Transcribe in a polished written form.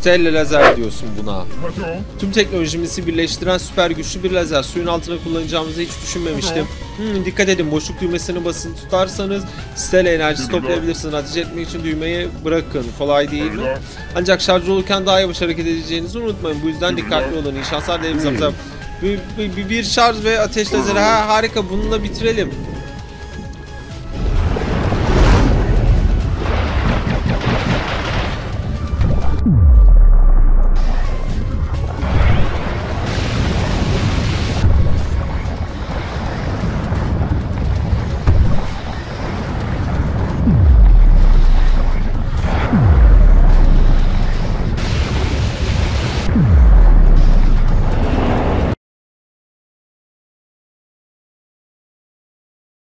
Stella lazer diyorsun buna. Tüm teknolojimizi birleştiren süper güçlü bir lazer. Suyun altına kullanacağımızı hiç düşünmemiştim. Dikkat edin, boşluk düğmesini basın tutarsanız Stella enerjisi toplayabilirsiniz. Ateş etmek için düğmeyi bırakın. Kolay değil mi? Ancak şarj olurken daha yavaş hareket edeceğinizi unutmayın. Bu yüzden dikkatli olun. İnşanslar değil. Bir şarj ve ateş lazeri. Ha, harika, bununla bitirelim.